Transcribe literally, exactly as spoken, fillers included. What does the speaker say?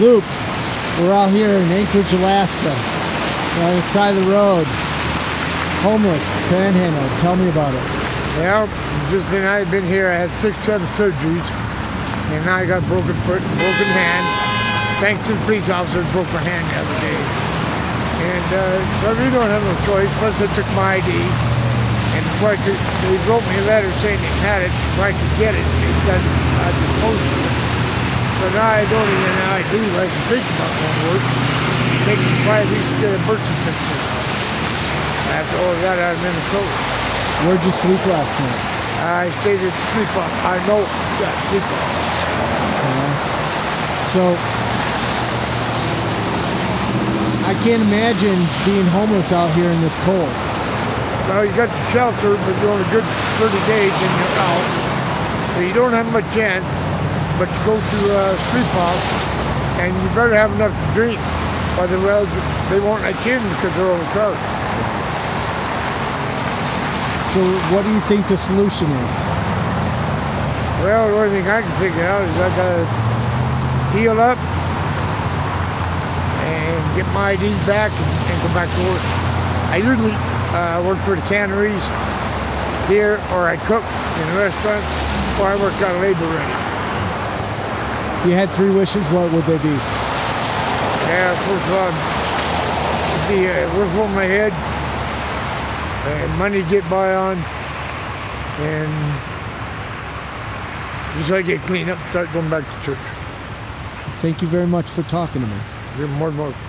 loop. We're out here in Anchorage, Alaska. We're on the side of the road. Homeless, panhandle. Tell me about it. Yeah, just been, I've been here. I had six, seven surgeries. And now I got broken foot, broken hand. Thanks to the police officer, broke my hand the other day. And uh, so I really don't have no choice. Plus I took my I D. And before I could, they wrote me a letter saying they had it before I could get it. They said I could post it. So now I don't even have an I D. I can think about my work. It takes me five weeks to get a birth certificate. After all that, out of Minnesota. Where'd you sleep last night? I stayed at sleep on. I know that sleep on. So, I can't imagine being homeless out here in this cold. Well, you got the shelter, but you're only good for thirty days and you're out. So you don't have much chance, but you go to a sleep house, and you better have enough to drink, or the wells, they won't let you in because they're overcrowded. So, what do you think the solution is? Well, the only thing I can figure out is I gotta heal up and get my I D back and, and go back to work. I usually uh, work for the canneries here, or I cook in restaurants, or I work out of labor ready. If you had three wishes, what would they be? Yeah, first of all, it'd be a roof over my head, and money to get by on, and just so I get cleaned up, start going back to church. Thank you very much for talking to me. You're more than welcome.